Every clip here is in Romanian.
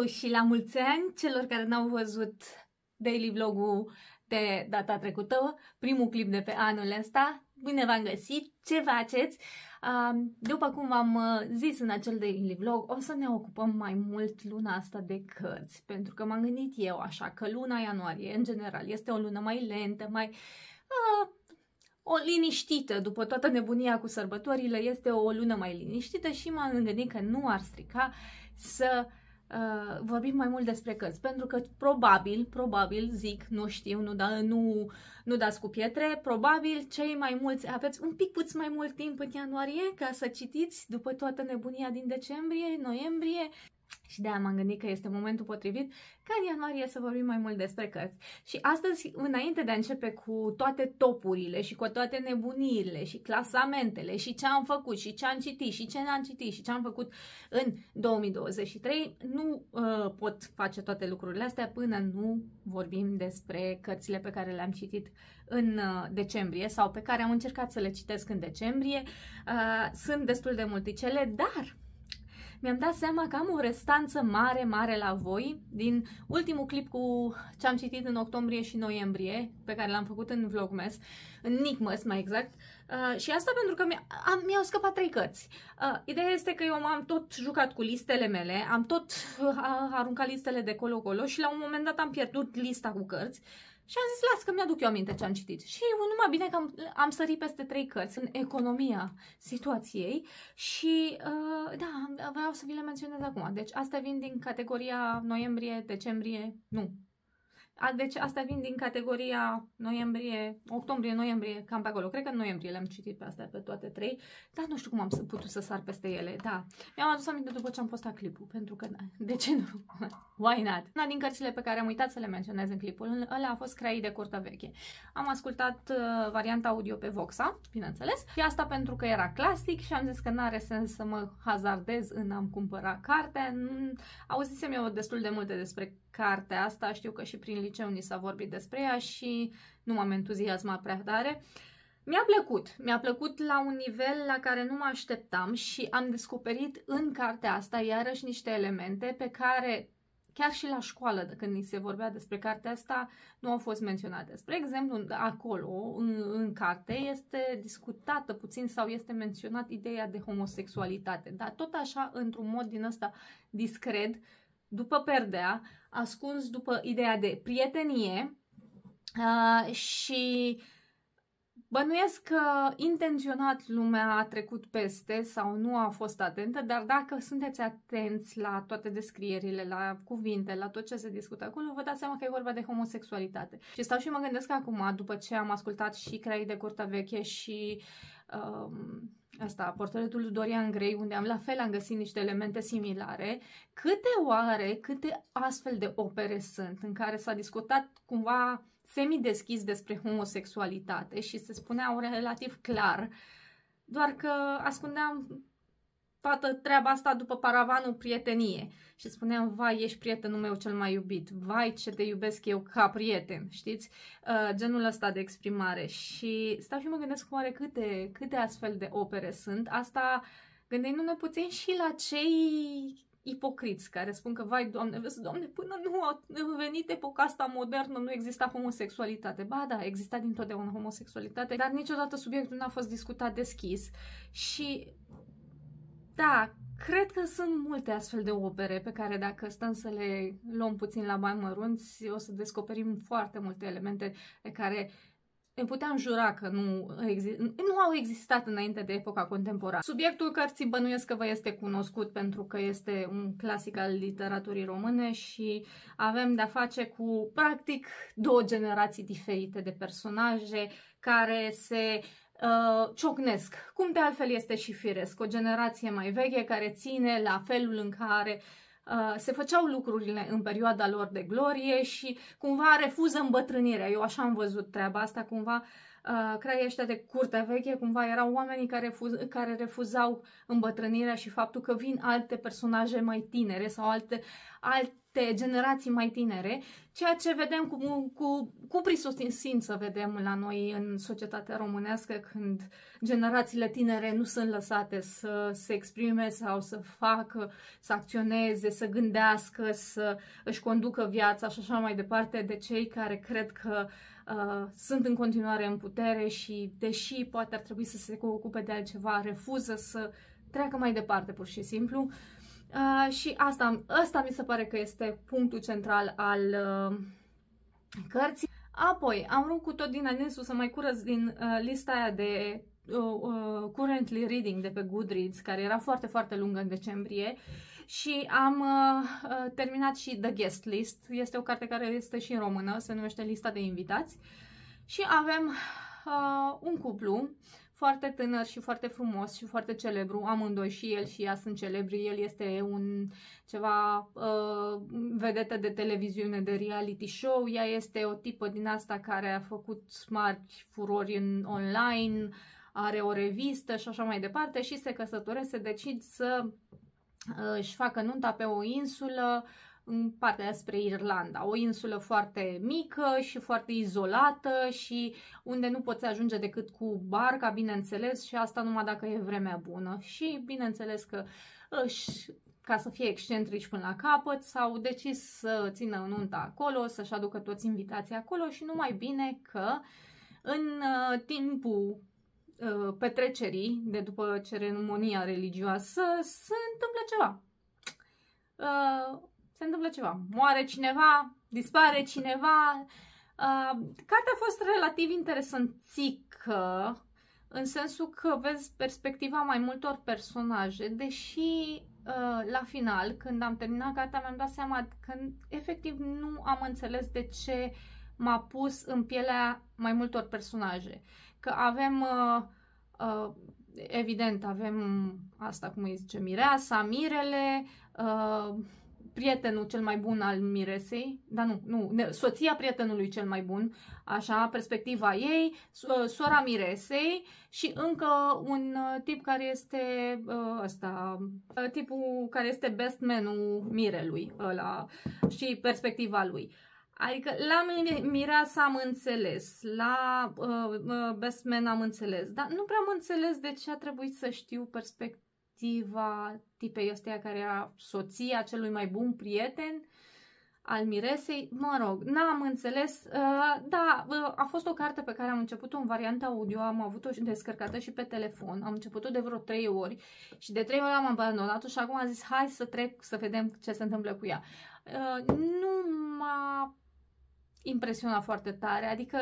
Hello și la mulți ani celor care n-au văzut daily vlog-ul de data trecută, primul clip de pe anul ăsta. Bine v-am găsit, ce faceți? După cum v-am zis în acel daily vlog, o să ne ocupăm mai mult luna asta de cărți, pentru că m-am gândit eu așa că luna ianuarie, în general, este o lună mai lentă, mai... o liniștită, după toată nebunia cu sărbătorile, este o lună mai liniștită și m-am gândit că nu ar strica să vorbim mai mult despre cărți, pentru că probabil, zic, nu știu, nu dați cu pietre, probabil cei mai mulți aveți un pic puțin mai mult timp în ianuarie ca să citiți după toată nebunia din decembrie, noiembrie. Și de-aia m-am gândit că este momentul potrivit ca în ianuarie să vorbim mai mult despre cărți. Și astăzi, înainte de a începe cu toate topurile și cu toate nebuniile și clasamentele și ce am făcut și ce am citit și ce n-am citit și ce am făcut în 2023, nu pot face toate lucrurile astea până nu vorbim despre cărțile pe care le-am citit în decembrie sau pe care am încercat să le citesc în decembrie. Sunt destul de multicele, dar... mi-am dat seama că am o restanță mare, mare la voi din ultimul clip cu ce am citit în octombrie și noiembrie, pe care l-am făcut în Vlogmas, în Nickmas mai exact, și asta pentru că mi-au scăpat 3 cărți. Ideea este că eu m-am tot jucat cu listele mele, am tot aruncat listele de colo-colo și la un moment dat am pierdut lista cu cărți. Și am zis, las că mi-aduc eu aminte ce am citit. Și numai bine că am sărit peste 3 cărți în economia situației și da, vreau să vi le menționez acum. Deci astea vin din categoria noiembrie, decembrie, nu. Deci astea vin din categoria noiembrie, octombrie, noiembrie, cam pe acolo. Cred că în noiembrie le-am citit pe astea, pe toate 3, dar nu știu cum am putut să sar peste ele. Da, mi-am adus aminte după ce am postat clipul, pentru că, de ce nu? Why not? Una din cărțile pe care am uitat să le menționez în clipul ăla a fost Craii de Curtea Veche. Am ascultat varianta audio pe Voxa, bineînțeles, și asta pentru că era clasic și am zis că n-are sens să mă hazardez în a-mi cumpăra cartea. Auzisem eu destul de multe despre cartea asta, știu că și prin liceu ni s-a vorbit despre ea și nu m-am entuziasmat prea tare. Mi-a plăcut la un nivel la care nu mă așteptam și am descoperit în cartea asta iarăși niște elemente pe care chiar și la școală, când ni se vorbea despre cartea asta, nu au fost menționate. Spre exemplu, acolo, în carte, este discutată puțin sau este menționat ideea de homosexualitate, dar tot așa, într-un mod din ăsta discret, după perdea, ascuns după ideea de prietenie și bănuiesc că intenționat lumea a trecut peste sau nu a fost atentă, dar dacă sunteți atenți la toate descrierile, la cuvinte, la tot ce se discută acolo, vă dați seama că e vorba de homosexualitate. Și stau și mă gândesc acum, după ce am ascultat și Craii de Curtea Veche și... asta, Portretul lui Dorian Gray, unde la fel am găsit niște elemente similare, câte astfel de opere sunt în care s-a discutat cumva semi-deschis despre homosexualitate și se spunea relativ clar, doar că ascundeam toată treaba asta după paravanul prietenie și spuneam, vai, ești prietenul meu cel mai iubit, vai, ce te iubesc eu ca prieten, știți? Genul ăsta de exprimare. Și stau și mă gândesc oare câte astfel de opere sunt, asta gândindu-ne puțin și la cei ipocriți care spun că, vai, Doamne, vezi, Doamne, până nu a venit epoca asta modernă, nu exista homosexualitate. Ba da, exista dintotdeauna homosexualitate, dar niciodată subiectul nu a fost discutat deschis și... da, cred că sunt multe astfel de opere pe care dacă stăm să le luăm puțin la bani mărunți, o să descoperim foarte multe elemente pe care ne puteam jura că nu au existat înainte de epoca contemporană. Subiectul cărții bănuiesc că vă este cunoscut pentru că este un clasic al literaturii române și avem de-a face cu practic 2 generații diferite de personaje care se... ciocnesc. Cum de altfel este și firesc, o generație mai veche care ține la felul în care se făceau lucrurile în perioada lor de glorie și cumva refuză îmbătrânirea. Eu așa am văzut treaba asta, cumva Craii ăștia de Curtea Veche cumva erau oamenii care refuzau îmbătrânirea și faptul că vin alte personaje mai tinere sau alte generații mai tinere, ceea ce vedem cu prisosință vedem la noi în societatea românească, când generațiile tinere nu sunt lăsate să se exprime sau să facă, să acționeze, să gândească, să își conducă viața și așa mai departe, de cei care cred că sunt în continuare în putere și, deși poate ar trebui să se ocupe de altceva, refuză să treacă mai departe, pur și simplu. Și asta mi se pare că este punctul central al cărții. Apoi, am rupt tot din aninsul să mai curăț din lista aia de currently reading de pe Goodreads, care era foarte, foarte lungă în decembrie, și am terminat și The Guest List. Este o carte care este și în română, se numește Lista de Invitați, și avem un cuplu foarte tânăr și foarte frumos și foarte celebru, amândoi, și el și ea sunt celebri. El este ceva vedetă de televiziune, de reality show, ea este o tipă din asta care a făcut mari furori în online, are o revistă și așa mai departe, și se căsătoresc, se decid să își facă nunta pe o insulă în partea spre Irlanda, o insulă foarte mică și foarte izolată și unde nu poți ajunge decât cu barca, bineînțeles, și asta numai dacă e vremea bună. Și bineînțeles că ca să fie excentrici până la capăt, s-au decis să țină nunta acolo, să-și aducă toți invitații acolo, și numai bine că în timpul petrecerii, de după ceremonia religioasă, se întâmplă ceva. Moare cineva, dispare cineva. Cartea a fost relativ interesantică, în sensul că vezi perspectiva mai multor personaje, deși la final, când am terminat cartea, mi-am dat seama că efectiv nu am înțeles de ce m-a pus în pielea mai multor personaje. Că avem, evident, avem asta, cum îi zice, mireasa, mirele, prietenul cel mai bun al miresei, dar nu, soția prietenului cel mai bun, așa, perspectiva ei, sora miresei și încă un tip care este tipul care este best man-ul mirelui ăla și perspectiva lui. Adică la mireasa am înțeles, la best man am înțeles, dar nu prea am înțeles de ce a trebuit să știu perspectiva tipei ăsteia care era soția celui mai bun prieten al miresei. Mă rog, n-am înțeles. A fost o carte pe care am început-o în varianta audio, am avut-o descărcată și pe telefon, am început-o de vreo 3 ori și de 3 ori am abandonat-o și acum am zis hai să trec să vedem ce se întâmplă cu ea. Nu m-a impresionat foarte tare, adică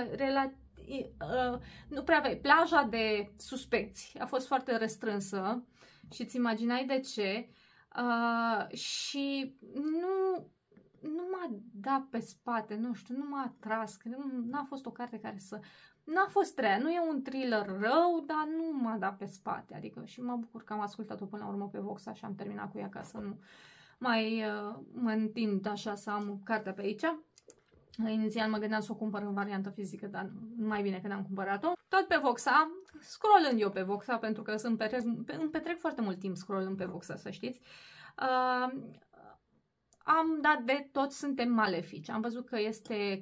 nu prea aveai. Plaja de suspecți a fost foarte restrânsă și îți imaginai de ce, și nu m-a dat pe spate, nu știu, nu m-a atras, n-a fost o carte care să... N-a fost rea, nu e un thriller rău, dar nu m-a dat pe spate, adică, și mă bucur că am ascultat-o până la urmă pe Voxa și am terminat cu ea, ca să nu mai mă întind așa să am cartea pe aici. Inițial mă gândeam să o cumpăr în variantă fizică, dar mai bine că n-am cumpărat-o. Tot pe Voxa, scrollând eu pe Voxa, pentru că îmi petrec foarte mult timp scrollând pe Voxa, să știți. Am dat de Tot Suntem Malefici. Am văzut că este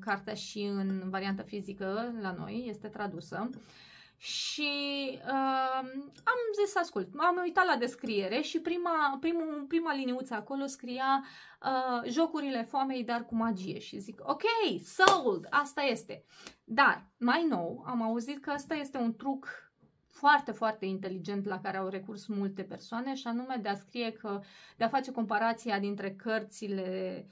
cartea și în variantă fizică la noi, este tradusă. Și am zis să ascult. M-am uitat la descriere și prima liniuță acolo scria Jocurile foamei, dar cu magie. Și zic, ok, sold, asta este. Dar, mai nou, am auzit că asta este un truc foarte, foarte inteligent la care au recurs multe persoane, și anume de a scrie că, de a face comparația dintre cărțile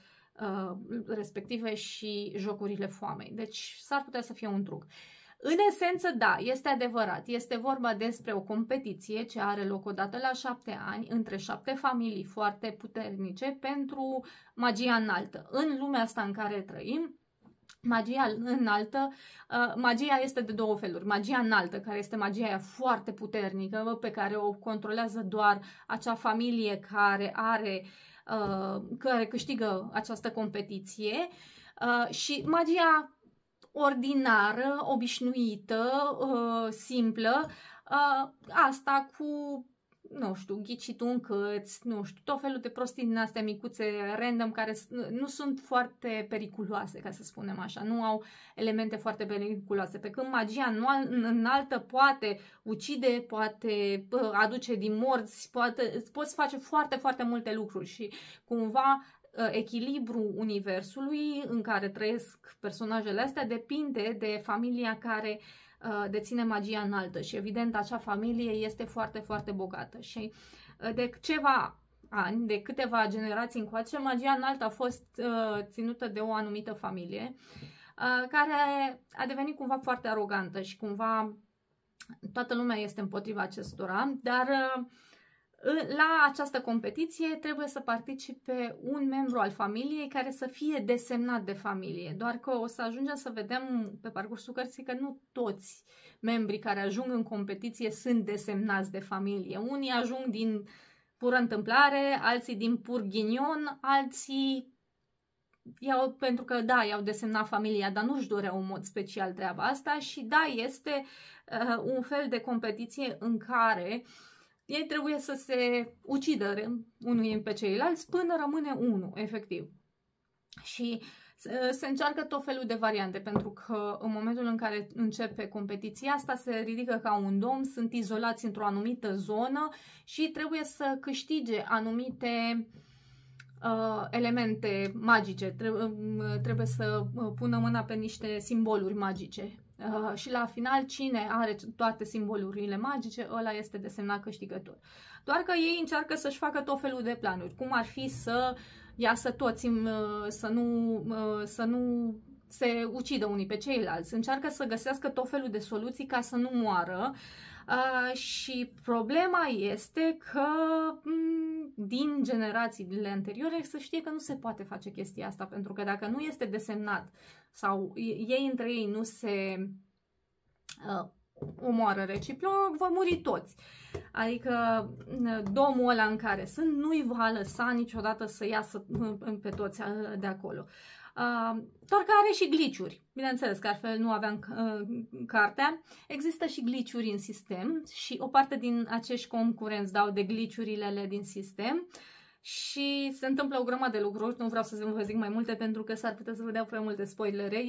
respective și Jocurile foamei. Deci s-ar putea să fie un truc. În esență, da, este adevărat. Este vorba despre o competiție ce are loc odată la 7 ani între 7 familii foarte puternice pentru magia înaltă. În lumea asta în care trăim, magia este de două feluri. Magia înaltă, care este magia aia foarte puternică, pe care o controlează doar acea familie care câștigă această competiție, și magia ordinară, obișnuită, simplă, asta cu, nu știu, ghicitul în căț, nu știu, tot felul de prostii din astea micuțe random care nu sunt foarte periculoase, ca să spunem așa, nu au elemente foarte periculoase, pe când magia înaltă poate ucide, poate aduce din morți, poți face foarte, foarte multe lucruri și cumva echilibrul universului în care trăiesc personajele astea depinde de familia care deține magia înaltă și evident acea familie este foarte, foarte bogată și de ceva ani, de câteva generații încoace, magia înaltă a fost ținută de o anumită familie care a devenit cumva foarte arogantă și cumva toată lumea este împotriva acestora, dar la această competiție trebuie să participe un membru al familiei care să fie desemnat de familie. Doar că o să ajungem să vedem pe parcursul cărții că nu toți membrii care ajung în competiție sunt desemnați de familie. Unii ajung din pură întâmplare, alții din pur ghinion, alții iau, pentru că da, i-au desemnat familia, dar nu-și doreau în mod special treaba asta și da, este un fel de competiție în care ei trebuie să se ucidă unul pe ceilalți până rămâne unul, efectiv. Și se încearcă tot felul de variante, pentru că în momentul în care începe competiția asta, se ridică ca un domn, sunt izolați într-o anumită zonă și trebuie să câștige anumite elemente magice. Trebuie să pună mâna pe niște simboluri magice. Și la final, cine are toate simbolurile magice, ăla este desemnat câștigător. Doar că ei încearcă să-și facă tot felul de planuri, cum ar fi să iasă toți, să nu se ucidă unii pe ceilalți. Încearcă să găsească tot felul de soluții ca să nu moară și problema este că din generațiile anterioare să știe că nu se poate face chestia asta, pentru că dacă nu este desemnat sau ei între ei nu se omoară reciproc, vor muri toți. Adică domul ăla în care sunt nu-i va lăsa niciodată să iasă pe toți de acolo. Doar că are și glitch-uri. Bineînțeles că altfel nu aveam cartea. Există și glitch-uri în sistem și o parte din acești concurenți dau de glitch-urile din sistem și se întâmplă o grămadă de lucruri. Nu vreau să vă zic mai multe pentru că s-ar putea să vă dea prea multe spoilere.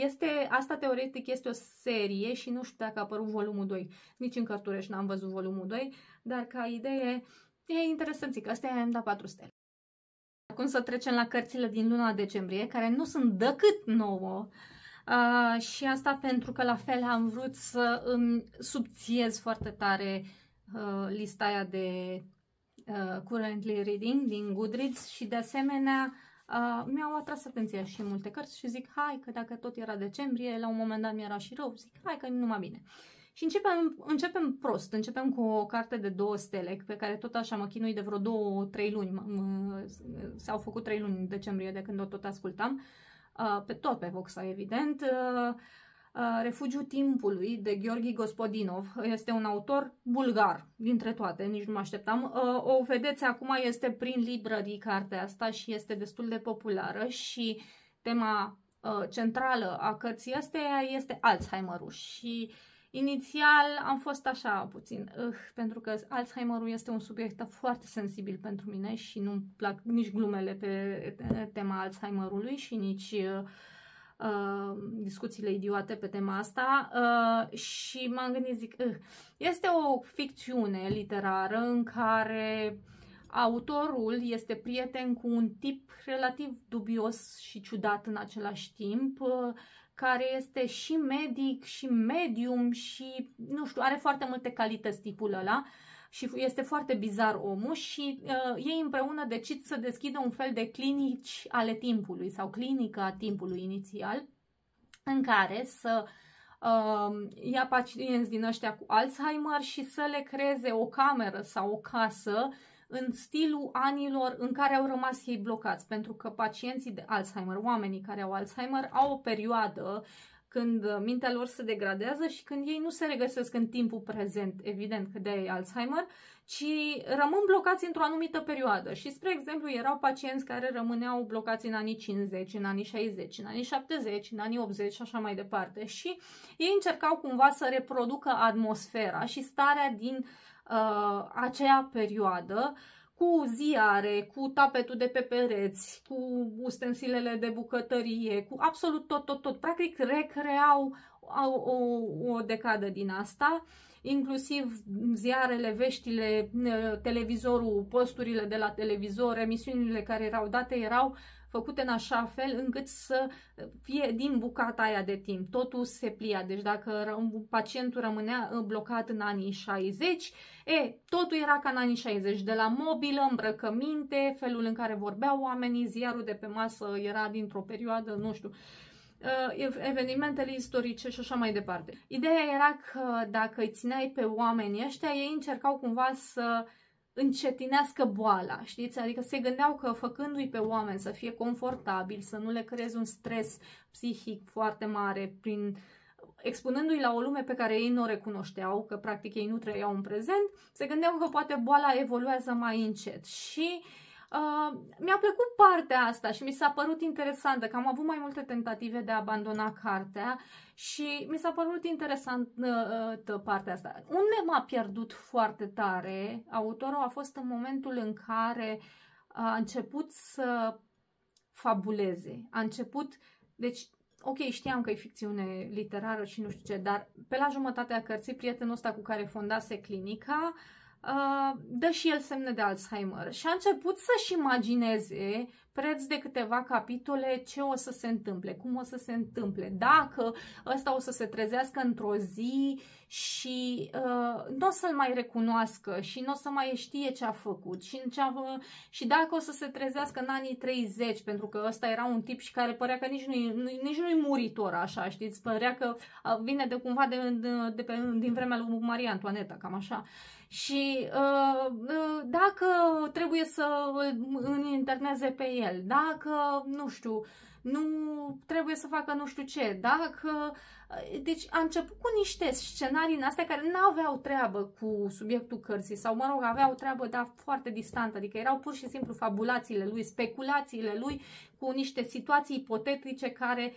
Asta teoretic este o serie și nu știu dacă a apărut volumul 2. Nici în Cărturești n-am văzut volumul 2, dar ca idee e interesant. Zic, astea i-am dat 4 stele. Acum să trecem la cărțile din luna decembrie, care nu sunt decât 9 și asta pentru că la fel am vrut să îmi subțiez foarte tare lista aia de currently reading din Goodreads și de asemenea mi-au atras atenția și multe cărți și zic hai că dacă tot era decembrie, la un moment dat mi-era și rău, zic hai că e numai bine. Și începem prost, începem cu o carte de 2 stele, pe care tot așa mă chinui de vreo 2-3 luni, s-au făcut 3 luni în decembrie de când o tot ascultam, tot pe Voxa, evident. Refugiul timpului de Gheorghi Gospodinov, este un autor bulgar, dintre toate, nici nu mă așteptam. O vedeți acum, este prin librării cartea asta și este destul de populară și tema centrală a cărții astea este Alzheimer-ul și inițial am fost așa puțin, pentru că Alzheimer-ul este un subiect foarte sensibil pentru mine și nu-mi plac nici glumele pe tema Alzheimer-ului și nici discuțiile idiote pe tema asta și m-am gândit, zic, este o ficțiune literară în care autorul este prieten cu un tip relativ dubios și ciudat în același timp, care este și medic, și medium, și nu știu, are foarte multe calități tipul ăla și este foarte bizar omul și ei împreună decid să deschidă un fel de clinici ale timpului sau clinica timpului inițial în care să ia pacienți din ăștia cu Alzheimer și să le creeze o cameră sau o casă în stilul anilor în care au rămas ei blocați, pentru că pacienții de Alzheimer, oamenii care au Alzheimer, au o perioadă când mintea lor se degradează și când ei nu se regăsesc în timpul prezent, evident că de-aia e Alzheimer, ci rămân blocați într-o anumită perioadă. Și, spre exemplu, erau pacienți care rămâneau blocați în anii 50, în anii 60, în anii 70, în anii 80 și așa mai departe. Și ei încercau cumva să reproducă atmosfera și starea din acea perioadă, cu ziare, cu tapetul de pe pereți, cu ustensilele de bucătărie, cu absolut tot. Practic recreau o decadă din asta, inclusiv ziarele, veștile, televizorul, posturile de la televizor, emisiunile care erau date erau făcute în așa fel încât să fie din bucata aia de timp. Totul se plia. Deci dacă pacientul rămânea blocat în anii 60, totul era ca în anii 60. De la mobilă, îmbrăcăminte, felul în care vorbeau oamenii, ziarul de pe masă era dintr-o perioadă, nu știu, evenimentele istorice și așa mai departe. Ideea era că dacă îi țineai pe oamenii ăștia, ei încercau cumva să încetinească boala, știți? Adică se gândeau că făcându-i pe oameni să fie confortabil, să nu le creezi un stres psihic foarte mare, expunându-i la o lume pe care ei nu o recunoșteau, că practic ei nu trăiau în prezent, se gândeau că poate boala evoluează mai încet. Și mi-a plăcut partea asta și mi s-a părut interesantă, că am avut mai multe tentative de a abandona cartea și mi s-a părut interesantă partea asta. Unde m-a pierdut foarte tare autorul a fost în momentul în care a început să fabuleze. Deci, ok, știam că e ficțiune literară și nu știu ce, dar pe la jumătatea cărții, prietenul ăsta cu care fondase clinica dă și el semne de Alzheimer și a început să-și imagineze preț de câteva capitole ce o să se întâmple, cum o să se întâmple, dacă ăsta o să se trezească într-o zi și nu o să-l mai recunoască și nu o să mai știe ce a făcut și dacă o să se trezească în anii 30, pentru că ăsta era un tip și care părea că nici nu-i muritor așa, știți, părea că vine de cumva din vremea lui Maria Antoaneta, cam așa. Și dacă trebuie să îl interneze pe el, dacă, nu știu, nu trebuie să facă nu știu ce, dacă... Deci a început cu niște scenarii în astea care nu aveau treabă cu subiectul cărții sau, mă rog, aveau treabă, dar foarte distantă, adică erau pur și simplu fabulațiile lui, speculațiile lui cu niște situații ipotetice care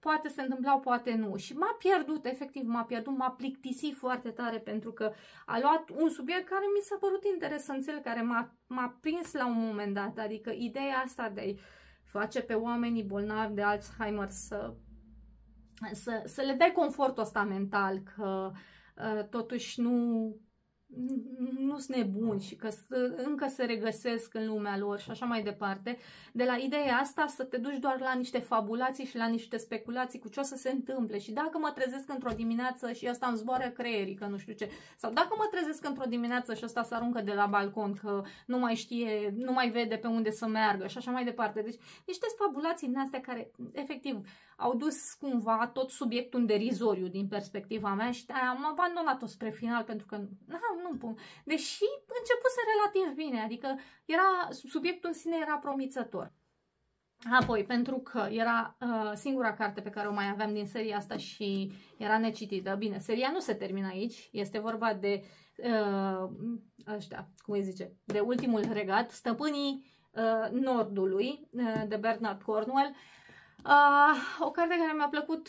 poate se întâmplau, poate nu. Și m-a pierdut, efectiv m-a plictisit foarte tare pentru că a luat un subiect care mi s-a părut interesanțel, care m-a prins la un moment dat, adică ideea asta de a-i face pe oamenii bolnavi de Alzheimer să le dai confortul ăsta mental, că totuși nu sunt nebuni și că încă se regăsesc în lumea lor și așa mai departe, de la ideea asta să te duci doar la niște fabulații și la niște speculații cu ce o să se întâmple și dacă mă trezesc într-o dimineață și asta îmi zboară creierii, că nu știu ce, sau dacă mă trezesc într-o dimineață și asta se aruncă de la balcon, că nu mai știe, nu mai vede pe unde să meargă și așa mai departe. Deci niște fabulații din astea care efectiv au dus cumva tot subiectul în derizoriu din perspectiva mea și am abandonat-o spre final pentru că nu pun. Deși începuse relativ bine, adică era, subiectul în sine era promițător. Apoi, pentru că era singura carte pe care o mai aveam din seria asta și era necitită. Bine, seria nu se termină aici, este vorba de de Ultimul Regat, Stăpânii Nordului, de Bernard Cornwell. O carte care mi-a plăcut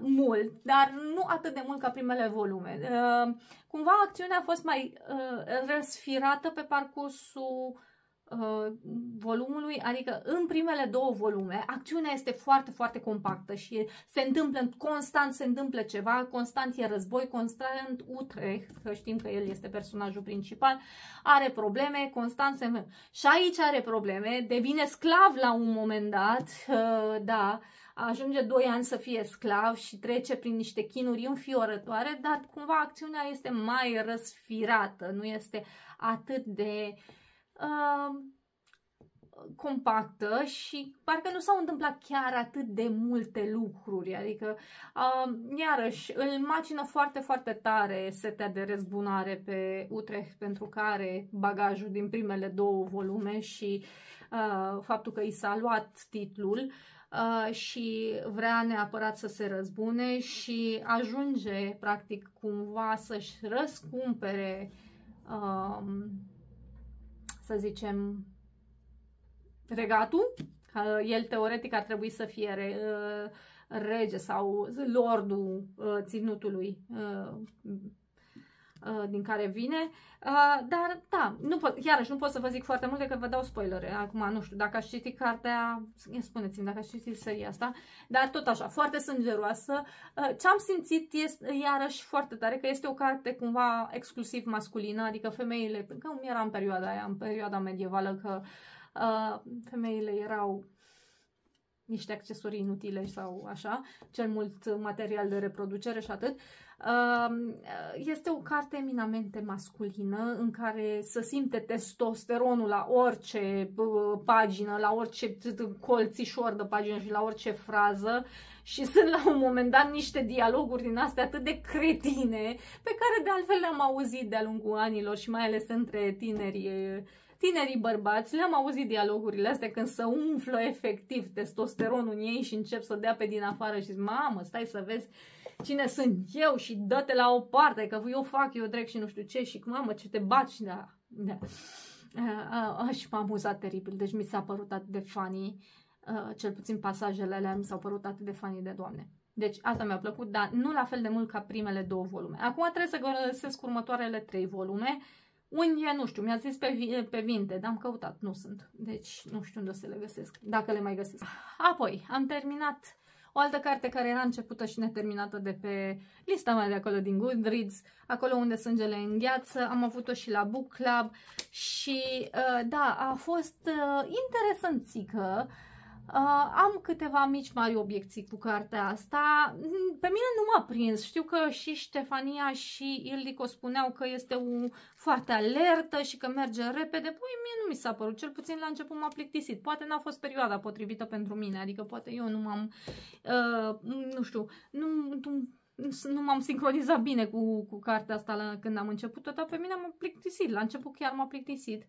mult, dar nu atât de mult ca primele volume. Cumva acțiunea a fost mai răsfirată pe parcursul volumului, adică în primele două volume acțiunea este foarte, foarte compactă și constant se întâmplă ceva, constant e război, constant Utrecht, că știm că el este personajul principal, are probleme, constant se... Și aici are probleme, devine sclav la un moment dat, ajunge 2 ani să fie sclav și trece prin niște chinuri înfiorătoare, dar cumva acțiunea este mai răsfirată, nu este atât de compactă și parcă nu s-au întâmplat chiar atât de multe lucruri, adică iarăși îl macină foarte, foarte tare setea de răzbunare pe Utrecht pentru că are bagajul din primele două volume și faptul că i s-a luat titlul și vrea neapărat să se răzbune și ajunge practic cumva să-și răscumpere, să zicem, regatul. El teoretic ar trebui să fie rege sau lordul ținutului din care vine, dar da, nu pot, iarăși nu pot să vă zic foarte mult, că vă dau spoilere. Acum, nu știu, dacă aș citi cartea, spuneți-mi dacă aș citi seria asta, dar tot așa, foarte sângeroasă. Ce am simțit este, iarăși, foarte tare, că este o carte cumva exclusiv masculină, adică femeile, că cum era în perioada aia, în perioada medievală, că femeile erau niște accesorii inutile sau așa, cel mult material de reproducere și atât. Este o carte eminamente masculină în care se simte testosteronul la orice pagină, la orice colțișor de pagină și la orice frază și sunt la un moment dat niște dialoguri din astea atât de cretine pe care de altfel le-am auzit de-a lungul anilor și mai ales între tinerii bărbați, le-am auzit dialogurile astea când se umflă efectiv testosteronul în ei și încep să dea pe din afară și zic, mamă, stai să vezi cine sunt eu și dă-te la o parte, că eu fac, eu trec și nu știu ce și mamă, ce te baci, da. Și m-am amuzat teribil, deci mi s-a părut atât de funny, cel puțin pasajele alea mi s-au părut atât de funny de Doamne. Deci asta mi-a plăcut, dar nu la fel de mult ca primele două volume. Acum trebuie să găsesc următoarele 3 volume. Unde, nu știu, mi-a zis pe Vinte, dar am căutat, nu sunt. Deci nu știu unde să le găsesc, dacă le mai găsesc. Apoi, am terminat o altă carte care era începută și neterminată de pe lista mea de acolo din Goodreads, Acolo unde sângele îngheață, am avut-o și la Book Club și da, a fost interesantică. Am câteva mici mari obiecții cu cartea asta. Pe mine nu m-a prins. Știu că și Ștefania și Ildico spuneau că este foarte alertă și că merge repede. Păi mie nu mi s-a părut. Cel puțin la început m-a plictisit. Poate n-a fost perioada potrivită pentru mine. Adică poate eu nu m-am... nu știu... Nu m-am sincronizat bine cu cartea asta când am început-o, dar pe mine m-a plictisit. La început chiar m-a plictisit.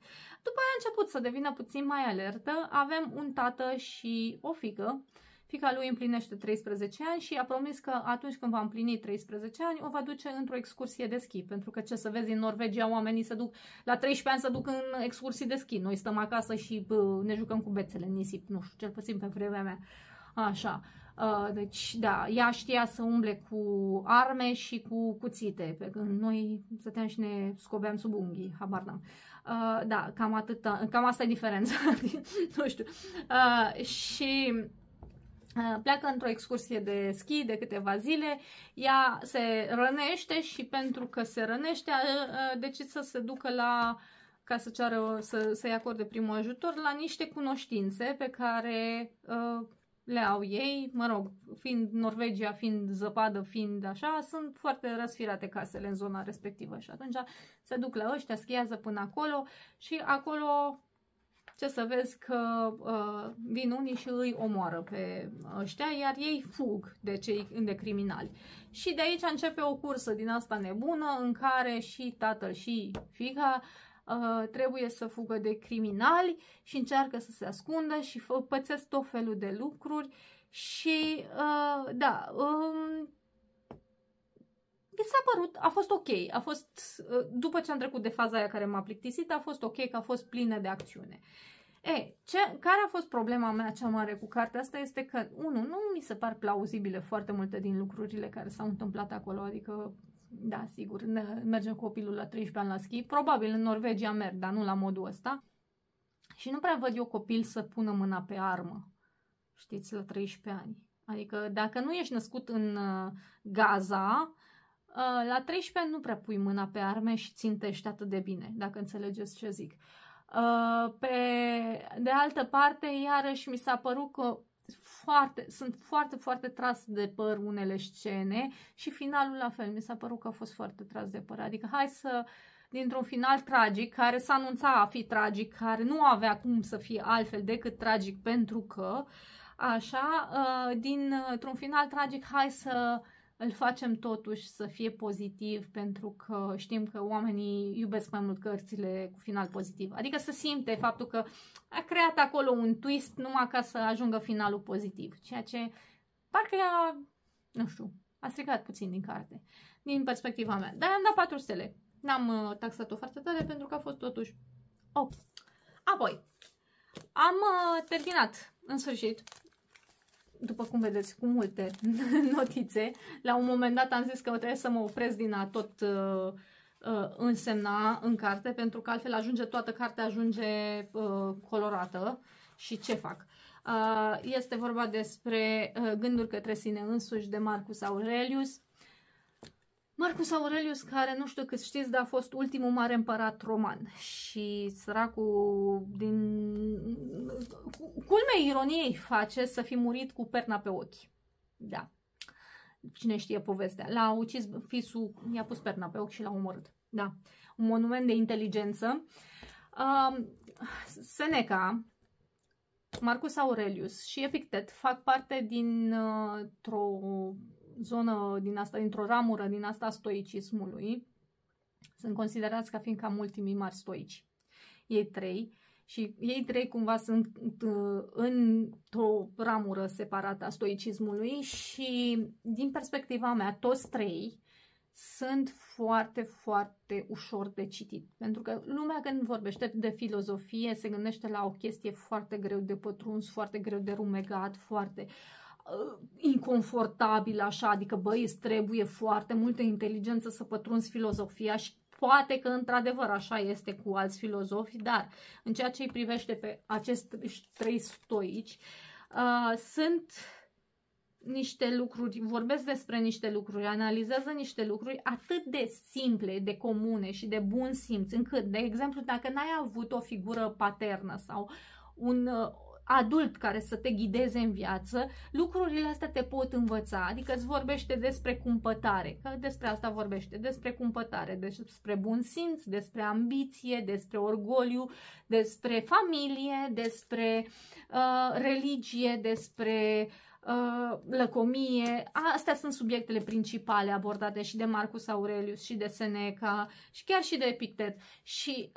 După aia a început să devină puțin mai alertă. Avem un tată și o fiică. Fiica lui împlinește 13 ani și a promis că atunci când va împlini 13 ani o va duce într-o excursie de schi. Pentru că ce să vezi, în Norvegia oamenii se duc la 13 ani, se duc în excursii de schi. Noi stăm acasă și ne jucăm cu bețele în nisip, nu știu, cel puțin pe vremea mea. Așa. Deci, da, ea știa să umble cu arme și cu cuțite, pe când noi stăteam și ne scobeam sub unghii, habar n-am. Da, cam asta e diferența, nu știu. Și pleacă într-o excursie de schi de câteva zile, ea se rănește și pentru că se rănește, decide să se ducă ca să ceară, să-i acorde primul ajutor, la niște cunoștințe pe care... le au ei, mă rog, fiind Norvegia, fiind zăpadă, fiind așa, sunt foarte răsfirate casele în zona respectivă și atunci se duc la ăștia, schiază până acolo și acolo ce să vezi că vin unii și îi omoară pe ăștia, iar ei fug de criminali. Și de aici începe o cursă din asta nebună în care și tatăl și fiica trebuie să fugă de criminali și încearcă să se ascundă și pățesc tot felul de lucruri și da, mi s-a părut, a fost ok, a fost, după ce am trecut de faza aia care m-a plictisit, a fost ok, că a fost plină de acțiune. E, care a fost problema mea cea mare cu cartea asta este că, nu mi se par plauzibile foarte multe din lucrurile care s-au întâmplat acolo, adică da, sigur, mergem copilul la 13 ani la schi. Probabil în Norvegia merg, dar nu la modul ăsta. Și nu prea văd eu copil să pună mâna pe armă, știți, la 13 ani. Adică dacă nu ești născut în Gaza, la 13 ani nu prea pui mâna pe arme și țintești atât de bine, dacă înțelegeți ce zic. De altă parte, iarăși mi s-a părut că sunt foarte tras de păr unele scene și finalul la fel, mi s-a părut că a fost foarte tras de păr, adică hai să, dintr-un final tragic, care s-a anunțat a fi tragic, care nu avea cum să fie altfel decât tragic pentru că, așa, dintr-un final tragic hai să îl facem totuși să fie pozitiv pentru că știm că oamenii iubesc mai mult cărțile cu final pozitiv. Adică să simte faptul că a creat acolo un twist numai ca să ajungă finalul pozitiv, ceea ce parcă nu știu, a stricat puțin din carte, din perspectiva mea. Dar am dat 4 stele. N-am taxat-o foarte tare pentru că a fost totuși 8. Apoi, am terminat, în sfârșit, după cum vedeți, cu multe notițe. La un moment dat am zis că trebuie să mă opresc din a tot însemna în carte, pentru că altfel ajunge toată cartea, ajunge colorată. Și ce fac? Este vorba despre Gânduri către sine însuși de Marcus Aurelius. Marcus Aurelius, care nu știu cât știți, dar a fost ultimul mare împărat roman și săracul, din culmea ironiei, face să fi murit cu perna pe ochi. Da, cine știe povestea. L-a ucis fisul, i-a pus perna pe ochi și l-a omorât. Da, un monument de inteligență. Seneca, Marcus Aurelius și Epictet fac parte dintr-o zonă din asta, dintr-o ramură din asta stoicismului. Sunt considerați ca fiind cam ultimii mari stoici. Ei trei. Și ei trei cumva sunt într-o ramură separată a stoicismului și din perspectiva mea, toți trei sunt foarte, foarte ușor de citit. Pentru că lumea când vorbește de filozofie se gândește la o chestie foarte greu de pătruns, foarte greu de rumegat, foarte inconfortabil așa, adică băi, îți trebuie foarte multă inteligență să pătrunzi filozofia și poate că într-adevăr așa este cu alți filozofi, dar în ceea ce îi privește pe acești trei stoici, sunt niște lucruri, vorbesc despre niște lucruri, analizează niște lucruri atât de simple, de comune și de bun simț, încât, de exemplu, dacă n-ai avut o figură paternă sau un adult care să te ghideze în viață, lucrurile astea te pot învăța. Adică îți vorbește despre cumpătare, că despre asta vorbește, despre cumpătare, despre bun simț, despre ambiție, despre orgoliu, despre familie, despre religie, despre lăcomie. Astea sunt subiectele principale abordate și de Marcus Aurelius și de Seneca și chiar și de Epictet. Și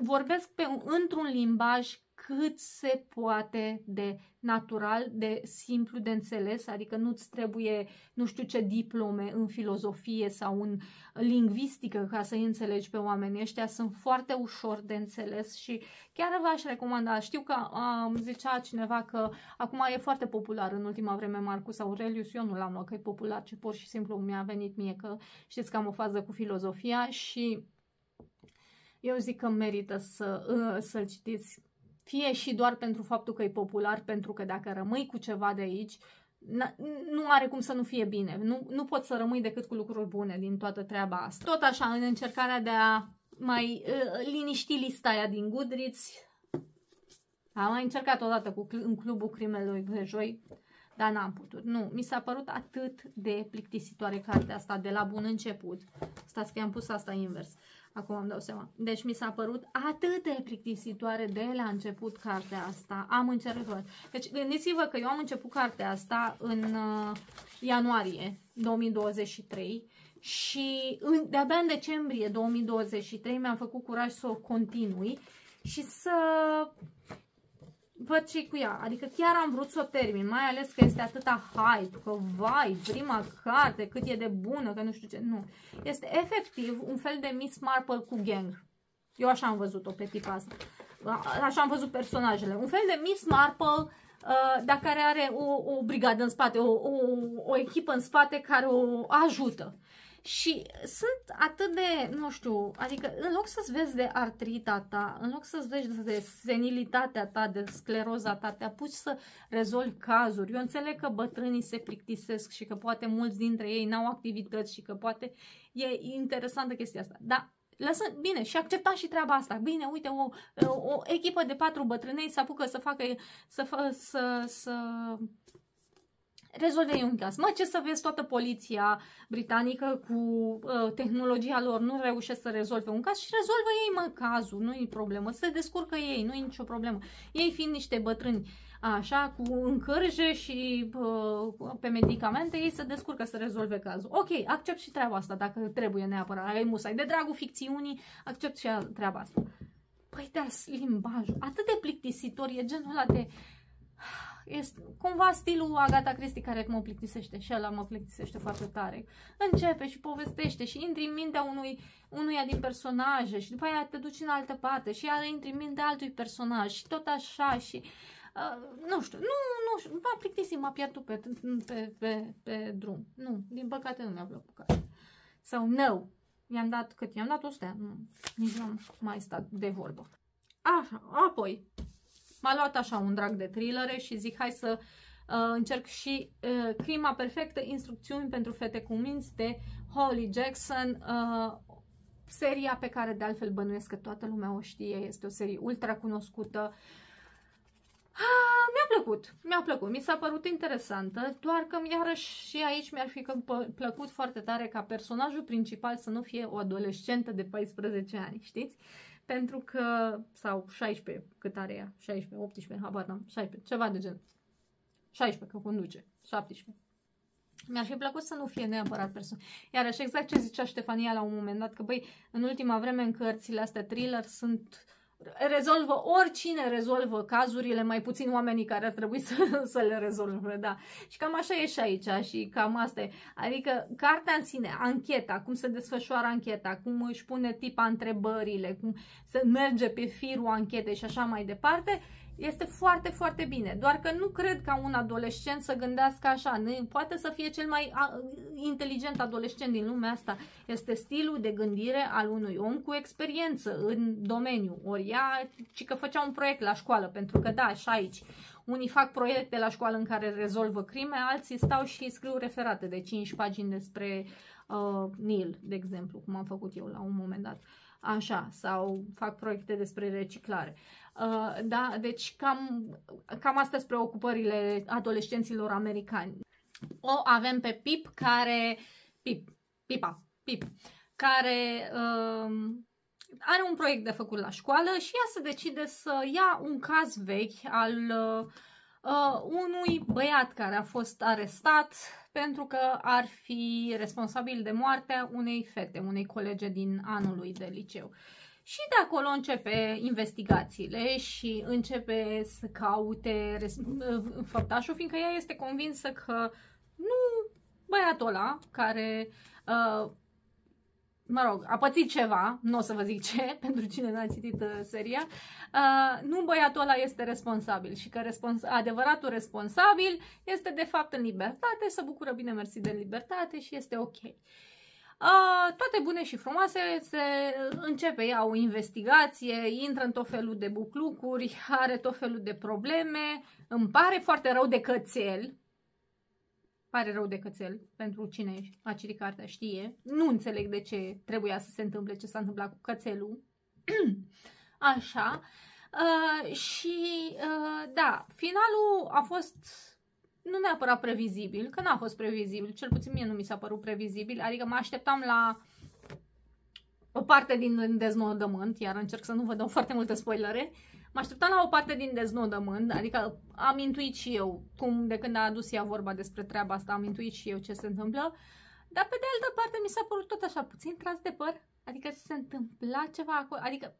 vorbesc într-un limbaj cât se poate de natural, de simplu, de înțeles, adică nu-ți trebuie nu știu ce diplome în filozofie sau în lingvistică ca să-i înțelegi pe oamenii ăștia, sunt foarte ușor de înțeles și chiar v-aș recomanda. Știu că zicea cineva că acum e foarte popular în ultima vreme Marcus Aurelius, eu nu l-am luat că e popular, ci pur și simplu mi-a venit mie că știți că am o fază cu filozofia și eu zic că merită să-l citiți. Fie și doar pentru faptul că e popular, pentru că dacă rămâi cu ceva de aici, nu are cum să nu fie bine. Nu poți să rămâi decât cu lucruri bune din toată treaba asta. Tot așa, în încercarea de a mai liniști lista aia din Goodreads, am mai încercat odată în Clubul Crimelor de joi, dar n-am putut. Nu, mi s-a părut atât de plictisitoare cartea asta de la bun început. Stați că i-am pus asta invers. Acum îmi dau seama. Deci mi s-a părut atât de plictisitoare de la început cartea asta. Am încercat. Deci gândiți-vă că eu am început cartea asta în ianuarie 2023 și de-abia în decembrie 2023 mi-am făcut curaj să o continui și să văd ce-i cu ea. Adică chiar am vrut să o termin, mai ales că este atâta hype, că vai, prima carte, cât e de bună, că nu știu ce. Nu. Este efectiv un fel de Miss Marple cu gang. Eu așa am văzut-o pe tipa asta. Așa am văzut personajele. Un fel de Miss Marple, dar care are o brigadă în spate, o echipă în spate care o ajută. Și sunt atât de, nu știu, adică în loc să-ți vezi de artrita ta, în loc să-ți vezi de senilitatea ta, de scleroza ta, te apuci să rezolvi cazuri. Eu înțeleg că bătrânii se plictisesc și că poate mulți dintre ei n-au activități și că poate e interesantă chestia asta. Dar lăsăm, bine, și accepta și treaba asta. Bine, uite, o echipă de 4 bătrânei se apucă să facă, rezolvei un caz. Mă, ce să vezi, toată poliția britanică cu tehnologia lor nu reușesc să rezolve un caz și rezolvă ei, mă, cazul. Nu-i problemă. Se descurcă ei, nu-i nicio problemă. Ei fiind niște bătrâni așa, cu încărje și pe medicamente, ei se descurcă să rezolve cazul. Ok, accept și treaba asta, dacă trebuie neapărat, ai musai, de dragul ficțiunii, accept și treaba asta. Păi, dar limbajul atât de plictisitor, e genul ăla de... Este cumva stilul Agatha Christie care mă plictisește și ăla mă plictisește foarte tare. Începe și povestește și intri în mintea unuia din personaje și după aia te duci în altă parte și iar intri în mintea altui personaj și tot așa și... nu știu, nu știu, m-a plictisit, m-a pierdut pe drum. Nu, din păcate nu mi-a plăcut. Sau nu, i-am dat cât? I-am dat 100? Nu, nici nu am mai stat de vorbă. Așa, apoi... M-a luat așa un drag de thrillere și zic hai să încerc și Crima Perfectă, Instrucțiuni pentru Fete Cuminți de Holly Jackson, seria pe care de altfel bănuiesc că toată lumea o știe, este o serie ultra cunoscută. Mi-a plăcut, mi s-a părut interesantă, doar că iarăși și aici mi-ar fi plăcut foarte tare ca personajul principal să nu fie o adolescentă de 14 ani, știți? Pentru că, sau 16, cât are ea, 16, 18, habar n-am, 16, ceva de gen, 16, că conduce, 17. Mi-ar fi plăcut să nu fie neapărat persoană. Iarăși exact ce zicea Ștefania la un moment dat, că băi, în ultima vreme în cărțile astea thriller sunt, rezolvă, oricine rezolvă cazurile, mai puțin oamenii care ar trebui să le rezolve, da. Și cam așa e și aici și cam asta e. Adică cartea în sine, ancheta, cum se desfășoară ancheta, cum își pune tipa întrebările, cum se merge pe firul anchetei și așa mai departe, este foarte, foarte bine. Doar că nu cred ca un adolescent să gândească așa. Poate să fie cel mai inteligent adolescent din lumea asta. Este stilul de gândire al unui om cu experiență în domeniu. Ori ea, ci că făcea un proiect la școală, pentru că da, și aici. Unii fac proiecte la școală în care rezolvă crime, alții stau și scriu referate de 5 pagini despre Nil, de exemplu, cum am făcut eu la un moment dat. Așa, sau fac proiecte despre reciclare. Da, deci cam astea spre ocupările adolescenților americani. O avem pe Pip, care... Pip, care are un proiect de făcut la școală și ea se decide să ia un caz vechi al unui băiat care a fost arestat pentru că ar fi responsabil de moartea unei fete, unei colege din anul lui de liceu. Și de acolo începe investigațiile și începe să caute făptașul, fiindcă ea este convinsă că nu băiatul ăla care, mă rog, a pățit ceva, nu o să vă zic ce, pentru cine n-a citit seria, nu băiatul ăla este responsabil și că adevăratul responsabil este de fapt în libertate, se bucură bine mersi de libertate și este ok. Toate bune și frumoase, începe ea o investigație, intră în tot felul de buclucuri, are tot felul de probleme, îmi pare foarte rău de cățel, pentru cine a citit cartea știe, nu înțeleg de ce trebuia să se întâmple ce s-a întâmplat cu cățelul, așa, și da, finalul a fost... nu neapărat previzibil, că n-a fost previzibil, cel puțin mie nu mi s-a părut previzibil, adică mă așteptam la o parte din deznodământ, iar încerc să nu vă dau foarte multe spoilere, mă așteptam la o parte din deznodământ, adică am intuit și eu, cum de când a adus ea vorba despre treaba asta, am intuit și eu ce se întâmplă, dar pe de altă parte mi s-a părut tot așa puțin tras de păr, adică se întâmpla ceva acolo, adică...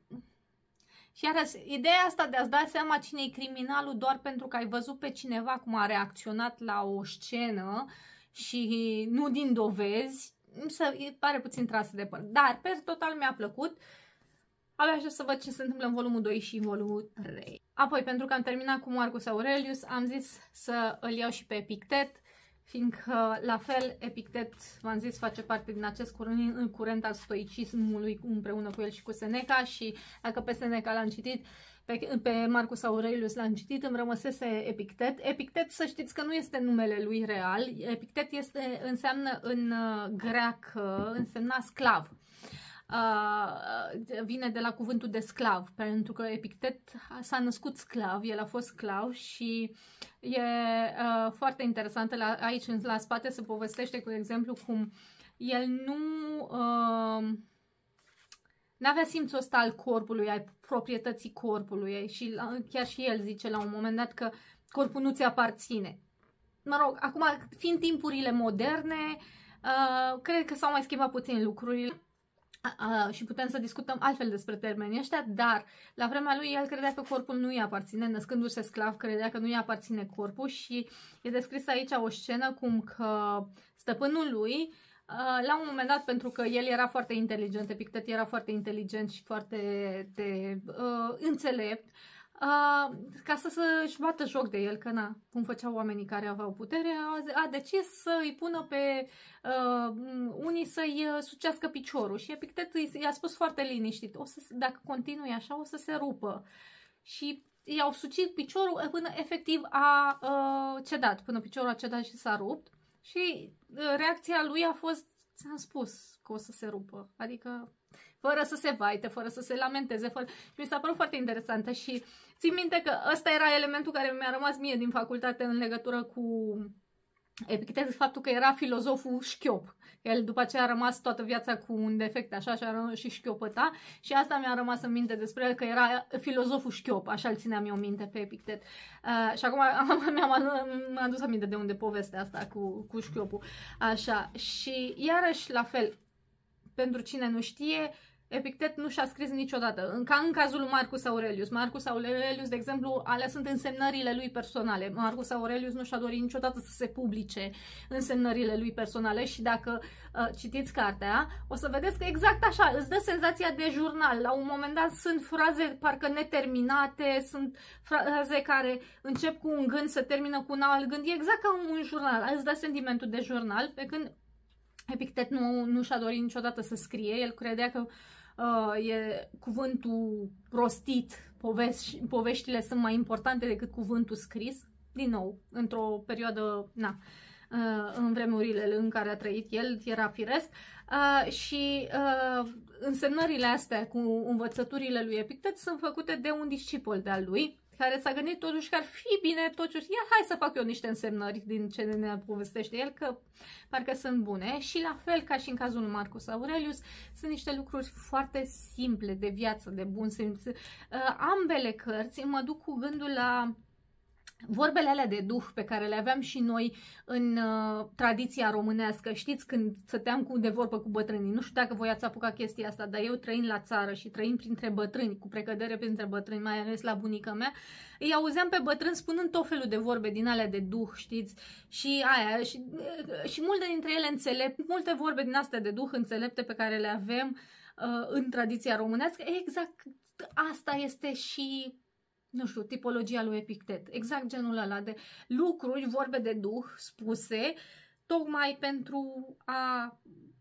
Și iarăși, ideea asta de a-ți da seama cine e criminalul doar pentru că ai văzut pe cineva cum a reacționat la o scenă și nu din dovezi, îmi pare puțin trasă de păr. Dar, pe total, mi-a plăcut. Abia aștept să văd ce se întâmplă în volumul 2 și în volumul 3. Apoi, pentru că am terminat cu Marcus Aurelius, am zis să îl iau și pe Epictet, fiindcă, la fel, Epictet, v-am zis, face parte din acest curent al stoicismului împreună cu el și cu Seneca și dacă pe Seneca l-am citit, pe Marcus Aurelius l-am citit, îmi rămăsese Epictet. Epictet, să știți că nu este numele lui real, Epictet este, înseamnă în greacă, însemna sclav. Vine de la cuvântul de sclav, pentru că Epictet s-a născut sclav, el a fost sclav și e foarte interesant, aici la spate se povestește, de exemplu, cum el n-avea simțul ăsta al corpului, al proprietății corpului și chiar și el zice la un moment dat că corpul nu ți-aparține. Mă rog, acum, fiind timpurile moderne, cred că s-au mai schimbat puțin lucrurile și putem să discutăm altfel despre termenii ăștia, dar la vremea lui el credea că corpul nu îi aparține, născându-se sclav, credea că nu îi aparține corpul și e descris aici o scenă cum că stăpânul lui, la un moment dat, pentru că el era foarte inteligent, Epictet era foarte inteligent și foarte înțelept, ca să-și bată joc de el, că na, cum făceau oamenii care aveau putere, a decis să îi pună pe unii să-i sucească piciorul și Epictet i-a spus foarte liniștit, dacă continui așa o să se rupă și i-au sucit piciorul până efectiv a cedat, până piciorul a cedat și s-a rupt și reacția lui a fost, ți-am spus că o să se rupă, adică fără să se vaite, fără să se lamenteze, fără... Mi s-a părut foarte interesantă și țin minte că ăsta era elementul care mi-a rămas mie din facultate în legătură cu Epictet, faptul că era filozoful șchiop. El după aceea a rămas toată viața cu un defect așa și a rămas și șchiopăta și asta mi-a rămas în minte despre el, că era filozoful șchiop, așa îl țineam eu minte pe Epictet. Și acum mi-am adus aminte de unde povestea asta cu șchiopul. Așa, și iarăși la fel, pentru cine nu știe, Epictet nu și-a scris niciodată, ca în cazul lui Marcus Aurelius. Marcus Aurelius, de exemplu, alea sunt însemnările lui personale. Marcus Aurelius nu și-a dorit niciodată să se publice însemnările lui personale și dacă citiți cartea, o să vedeți că exact așa, îți dă senzația de jurnal. La un moment dat sunt fraze parcă neterminate, sunt fraze care încep cu un gând, se termină cu un alt gând. E exact ca un jurnal, îți dă sentimentul de jurnal, pe când Epictet nu și-a dorit niciodată să scrie, el credea că e cuvântul prostit, poveștile sunt mai importante decât cuvântul scris, din nou, într-o perioadă, în vremurile în care a trăit el, era firesc, și însemnările astea cu învățăturile lui Epictet sunt făcute de un discipol de-al lui, care s-a gândit totuși că ar fi bine totuși, ia hai să fac eu niște însemnări din ce ne povestește el, că parcă sunt bune. Și la fel ca și în cazul lui Marcus Aurelius, sunt niște lucruri foarte simple de viață, de bun simț. Ambele cărți mă duc cu gândul la vorbele alea de duh pe care le aveam și noi în tradiția românească. Știți, când stăteam de vorbă cu bătrânii, nu știu dacă voi ați apucat chestia asta, dar eu trăind la țară și trăind printre bătrâni, cu precădere printre bătrâni, mai ales la bunica mea, îi auzeam pe bătrâni spunând tot felul de vorbe din alea de duh, știți, și aia, și multe dintre ele înțelepte, multe vorbe din astea de duh înțelepte pe care le avem în tradiția românească. Exact asta este și, nu știu, tipologia lui Epictet, exact genul ăla de lucruri, vorbe de duh spuse, tocmai pentru a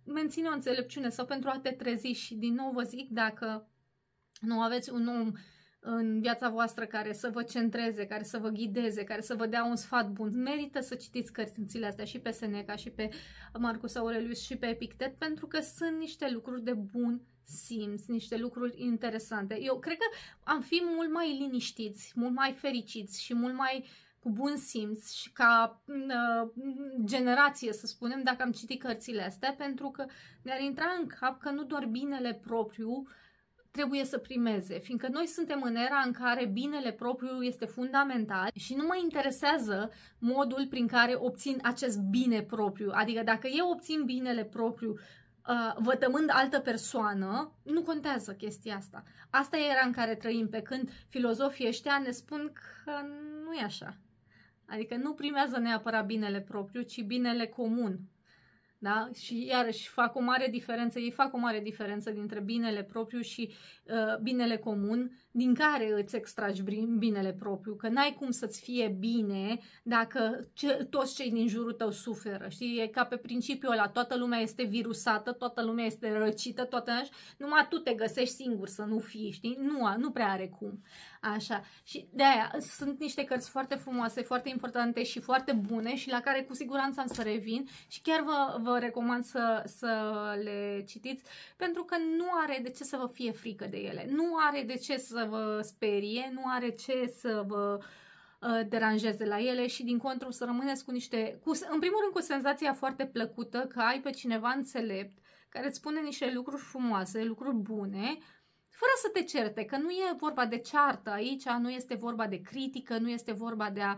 menține o înțelepciune sau pentru a te trezi. Și din nou vă zic, dacă nu aveți un om în viața voastră care să vă centreze, care să vă ghideze, care să vă dea un sfat bun, merită să citiți cărțile astea, și pe Seneca, și pe Marcus Aurelius, și pe Epictet, pentru că sunt niște lucruri de bun simți, niște lucruri interesante. Eu cred că am fi mult mai liniștiți, mult mai fericiți și mult mai cu bun simț și ca generație, să spunem, dacă am citit cărțile astea, pentru că ne-ar intra în cap că nu doar binele propriu trebuie să primeze, fiindcă noi suntem în era în care binele propriu este fundamental și nu mă interesează modul prin care obțin acest bine propriu. Adică dacă eu obțin binele propriu vătămând altă persoană, nu contează chestia asta. Asta era în care trăim, pe când filozofii ăștia ne spun că nu e așa. Adică nu primează neapărat binele propriu, ci binele comun. Da? Și iarăși fac o mare diferență, ei fac o mare diferență dintre binele propriu și binele comun, din care îți extragi binele propriu, că n-ai cum să-ți fie bine dacă toți cei din jurul tău suferă, știi, e ca pe principiul ăla, toată lumea este virusată, toată lumea este răcită, numai tu te găsești singur să nu fii, știi, nu prea are cum, așa, și de-aia sunt niște cărți foarte frumoase, foarte importante și foarte bune și la care cu siguranță am să revin și chiar vă recomand să le citiți, pentru că nu are de ce să vă fie frică de ele, nu are de ce să vă sperie, nu are ce să vă deranjeze la ele și din contră să rămâneți cu în primul rând cu senzația foarte plăcută că ai pe cineva înțelept care îți spune niște lucruri frumoase, lucruri bune, fără să te certe, că nu e vorba de ceartă aici, nu este vorba de critică, nu este vorba de a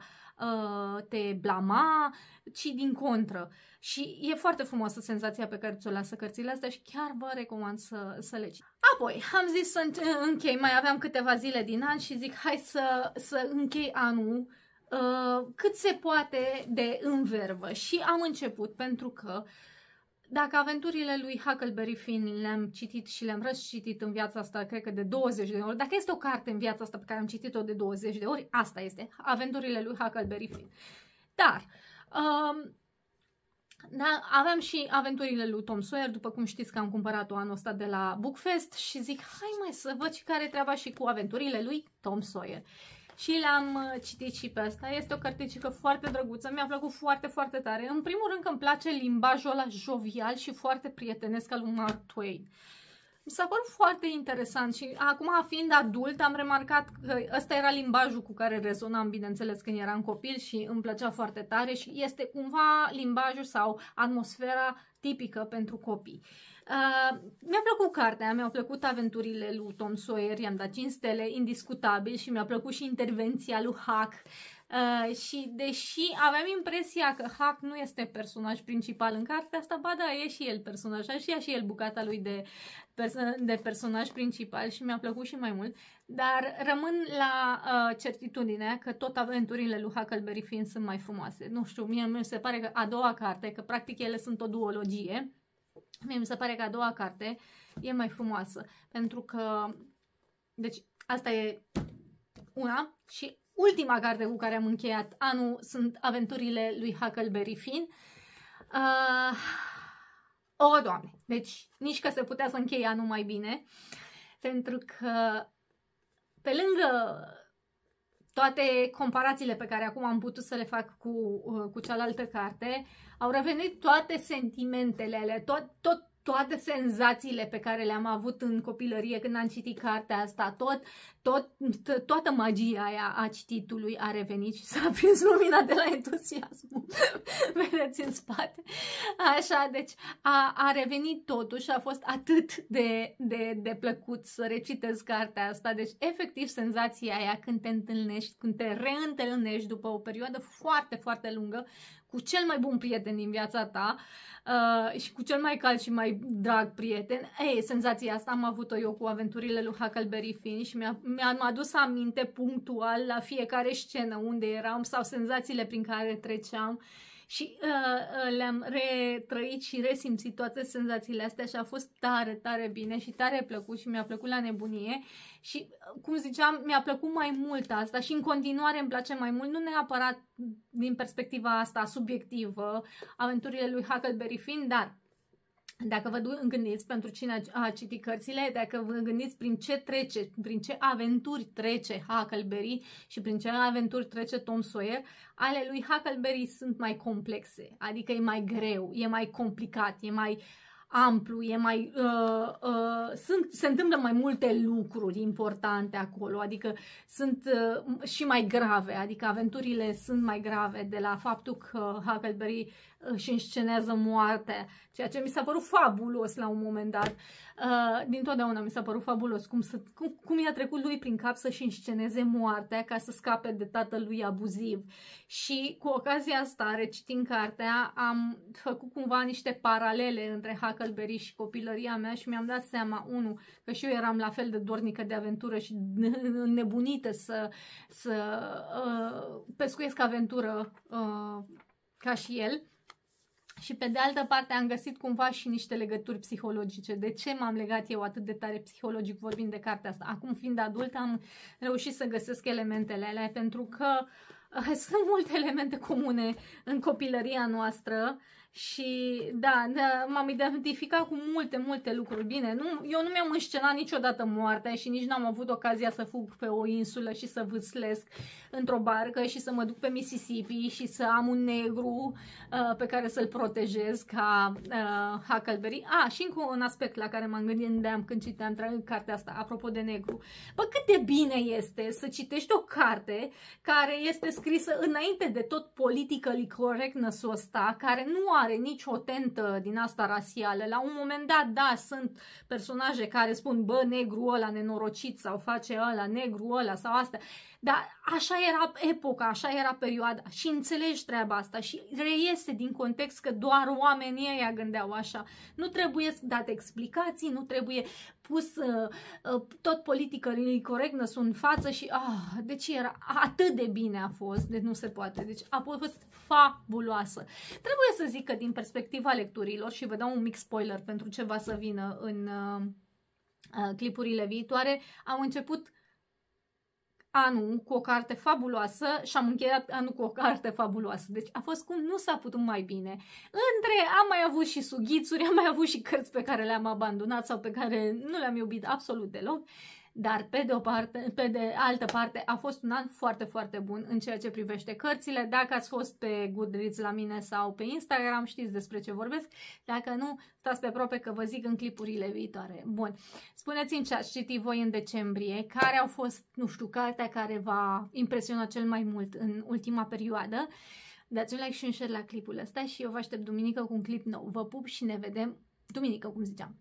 te blama, ci din contră. Și e foarte frumoasă senzația pe care ți-o lasă cărțile astea și chiar vă recomand să le citiți. Apoi, am zis să închei, mai aveam câteva zile din an și zic hai să închei anul cât se poate de în vervă. Și am început pentru că dacă Aventurile lui Huckleberry Finn le-am citit și le-am răscitit în viața asta, cred că de 20 de ori, dacă este o carte în viața asta pe care am citit-o de 20 de ori, asta este Aventurile lui Huckleberry Finn. Dar aveam și Aventurile lui Tom Sawyer, după cum știți că am cumpărat-o anul ăsta de la Bookfest și zic, hai mai să văd și care e treaba și cu Aventurile lui Tom Sawyer. Și l-am citit și pe asta. Este o carticică foarte drăguță, mi-a plăcut foarte, foarte tare. În primul rând că îmi place limbajul ăla jovial și foarte prietenesc al lui Mark Twain. Mi s-a părut foarte interesant și acum, fiind adult, am remarcat că ăsta era limbajul cu care rezonam, bineînțeles, când eram copil și îmi plăcea foarte tare și este cumva limbajul sau atmosfera tipică pentru copii. Mi-a plăcut cartea, mi-au plăcut Aventurile lui Tom Sawyer, i-am dat 5 stele, indiscutabil, și mi-a plăcut și intervenția lui Huck. Și deși aveam impresia că Huck nu este personaj principal în cartea asta, ba da, e și el personaj, și ia și el bucata lui de personaj principal și mi-a plăcut și mai mult, dar rămân la certitudinea că tot Aventurile lui Huckleberry Finn sunt mai frumoase. Nu știu, mie mi se pare că a doua carte, că practic ele sunt o duologie, mie mi se pare că a doua carte e mai frumoasă, pentru că, deci, asta e una și ultima carte cu care am încheiat anul sunt Aventurile lui Huckleberry Finn. O, Doamne! Deci nici că se putea să închei anul mai bine, pentru că pe lângă toate comparațiile pe care acum am putut să le fac cu cealaltă carte, au revenit toate sentimentele alea, toate senzațiile pe care le-am avut în copilărie când am citit cartea asta, toată magia aia a cititului a revenit și s-a prins lumina de la entuziasmul, vedeți în spate. Așa, deci a revenit totul și a fost atât de plăcut să recitesc cartea asta, deci efectiv senzația aia când te întâlnești, când te reîntâlnești după o perioadă foarte, foarte lungă cu cel mai bun prieten din viața ta și cu cel mai cald și mai drag prieten. Ei, senzația asta am avut-o eu cu Aventurile lui Huckleberry Finn și mi-am adus aminte punctual la fiecare scenă unde eram sau senzațiile prin care treceam și le-am retrăit și resimțit toate senzațiile astea și a fost tare, tare bine și tare plăcut și mi-a plăcut la nebunie și, cum ziceam, mi-a plăcut mai mult asta și în continuare îmi place mai mult, nu neapărat din perspectiva asta subiectivă, Aventurile lui Huckleberry Finn, dar dacă vă gândiți, pentru cine a citit cărțile, dacă vă gândiți prin ce trece, prin ce aventuri trece Huckleberry și prin ce aventuri trece Tom Sawyer, ale lui Huckleberry sunt mai complexe, adică e mai greu, e mai complicat, e mai amplu, e mai, se întâmplă mai multe lucruri importante acolo, adică sunt și mai grave, adică aventurile sunt mai grave de la faptul că Huckleberry își înscenează moartea, ceea ce mi s-a părut fabulos la un moment dat. Dintotdeauna mi s-a părut fabulos cum i-a trecut lui prin cap să-și însceneze moartea ca să scape de tatălui abuziv. Și cu ocazia asta, recitind cartea, am făcut cumva niște paralele între Huckleberry și copilăria mea și mi-am dat seama, unu, că și eu eram la fel de dornică de aventură și nebunită să pescuiesc aventură ca și el. Și pe de altă parte am găsit cumva și niște legături psihologice. De ce m-am legat eu atât de tare psihologic vorbind de cartea asta? Acum, fiind adult, am reușit să găsesc elementele alea pentru că sunt multe elemente comune în copilăria noastră și da, m-am identificat cu multe lucruri. Bine, eu nu mi-am înscenat niciodată moartea și nici n-am avut ocazia să fug pe o insulă și să vâslesc într-o barcă și să mă duc pe Mississippi și să am un negru pe care să-l protejez ca Huckleberry. Și încă un aspect la care mă gândeam când citeam cartea asta, apropo de negru. Bă, cât de bine este să citești o carte care este scrisă înainte de tot political correctness-ul ăsta, care nu are are nicio tentă din asta rasială. La un moment dat, da, sunt personaje care spun, bă, negru ăla nenorocit sau face ăla, negru ăla sau asta, dar așa era epoca, așa era perioada și înțelegi treaba asta și reiese din context că doar oamenii ăia gândeau așa. Nu trebuie date explicații, nu trebuie pus tot politically correctness în față și deci era atât de bine a fost, de nu se poate, deci a fost fabuloasă. Trebuie să zic că din perspectiva lecturilor, și vă dau un mic spoiler pentru ce va să vină în clipurile viitoare, am început anul cu o carte fabuloasă și am încheiat anul cu o carte fabuloasă. Deci a fost cum nu s-a putut mai bine. Între am mai avut și sughițuri, am mai avut și cărți pe care le-am abandonat sau pe care nu le-am iubit absolut deloc, dar pe de altă parte a fost un an foarte, foarte bun în ceea ce privește cărțile. Dacă ați fost pe Goodreads la mine sau pe Instagram, știți despre ce vorbesc. Dacă nu, stați pe aproape că vă zic în clipurile viitoare. Bun, spuneți-mi ce ați citit voi în decembrie, care au fost, nu știu, cartea care v-a impresionat cel mai mult în ultima perioadă. Dați un like și un share la clipul ăsta și eu vă aștept duminică cu un clip nou. Vă pup și ne vedem duminică, cum ziceam.